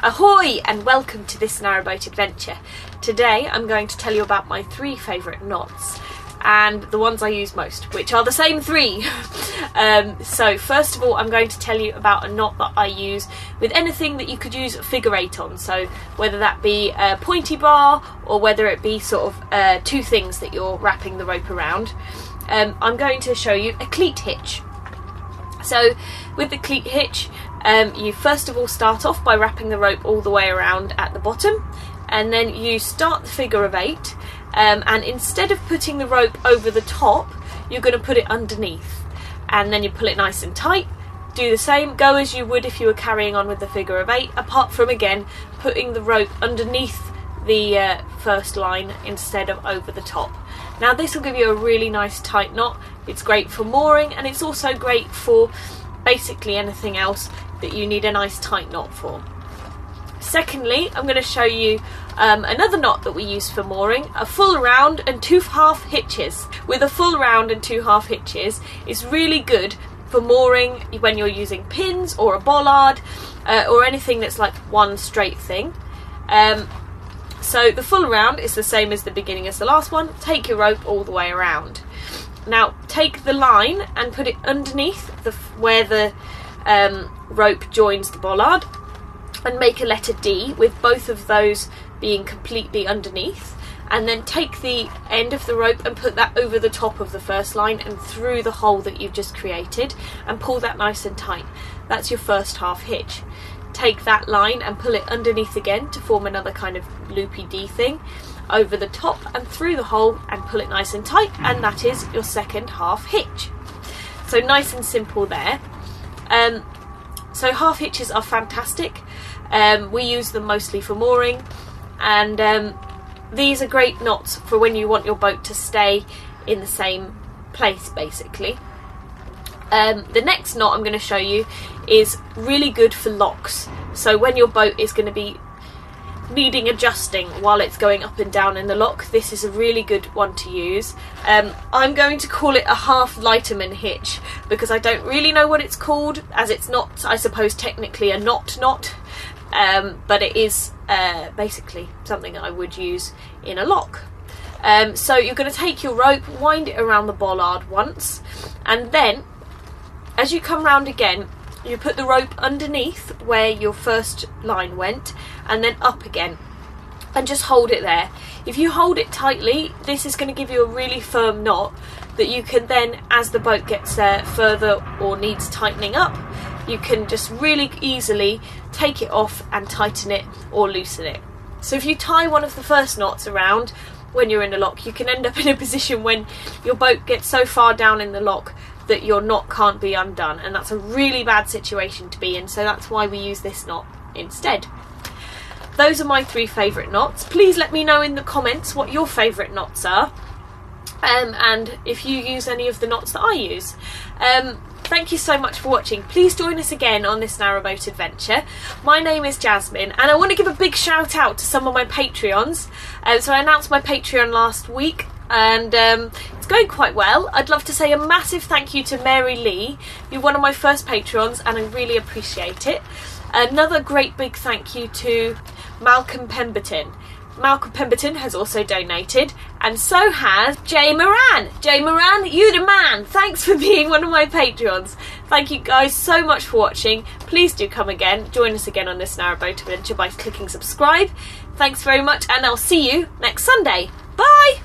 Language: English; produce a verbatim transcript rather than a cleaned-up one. Ahoy and welcome to this narrowboat adventure. Today I'm going to tell you about my three favourite knots and the ones I use most, which are the same three. um, so first of all I'm going to tell you about a knot that I use with anything that you could use a figure eight on, so whether that be a pointy bar or whether it be sort of uh, two things that you're wrapping the rope around. Um, I'm going to show you a cleat hitch. So with the cleat hitch, Um, you first of all start off by wrapping the rope all the way around at the bottom, and then you start the figure of eight, um, and instead of putting the rope over the top you're going to put it underneath, and then you pull it nice and tight. Do the same, go as you would if you were carrying on with the figure of eight, apart from again putting the rope underneath the uh, first line instead of over the top. Now this will give you a really nice tight knot. It's great for mooring, and it's also great for basically anything else that you need a nice tight knot for. Secondly, I'm going to show you um, another knot that we use for mooring, a full round and two half hitches. With a full round and two half hitches, it's really good for mooring when you're using pins or a bollard uh, or anything that's like one straight thing. Um, so the full round is the same as the beginning as the last one. Take your rope all the way around. Now take the line and put it underneath the, where the um, rope joins the bollard, and make a letter D with both of those being completely underneath, and then take the end of the rope and put that over the top of the first line and through the hole that you've just created, and pull that nice and tight. That's your first half hitch. Take that line and pull it underneath again to form another kind of loopy D thing, over the top and through the hole, and pull it nice and tight, and that is your second half hitch. So nice and simple there. Um, so half hitches are fantastic. Um, we use them mostly for mooring, and um, these are great knots for when you want your boat to stay in the same place basically. Um, the next knot I'm going to show you is really good for locks, so when your boat is going to be needing adjusting while it's going up and down in the lock, this is a really good one to use. Um, I'm going to call it a half lighterman hitch because I don't really know what it's called, as it's not, I suppose, technically a knot knot, um, but it is uh, basically something I would use in a lock. Um, so you're going to take your rope, wind it around the bollard once, and then as you come round again, you put the rope underneath where your first line went and then up again, and just hold it there. If you hold it tightly, this is going to give you a really firm knot that you can then, as the boat gets uh, further or needs tightening up, you can just really easily take it off and tighten it or loosen it. So if you tie one of the first knots around when you're in a lock, you can end up in a position when your boat gets so far down in the lock that your knot can't be undone, and that's a really bad situation to be in, so that's why we use this knot instead. Those are my three favourite knots. Please let me know in the comments what your favourite knots are, um, and if you use any of the knots that I use. Um, thank you so much for watching. Please join us again on this narrowboat adventure. My name is Jasmine, and I want to give a big shout out to some of my Patreons. Um, so I announced my Patreon last week, and um, it's going quite well. I'd love to say a massive thank you to Mary Lee. You're one of my first Patreons and I really appreciate it. Another great big thank you to Malcolm Pemberton. Malcolm Pemberton has also donated, and so has Jay Moran. Jay Moran, you the man. Thanks for being one of my Patreons. Thank you guys so much for watching. Please do come again. Join us again on this narrowboat adventure by clicking subscribe. Thanks very much, and I'll see you next Sunday. Bye.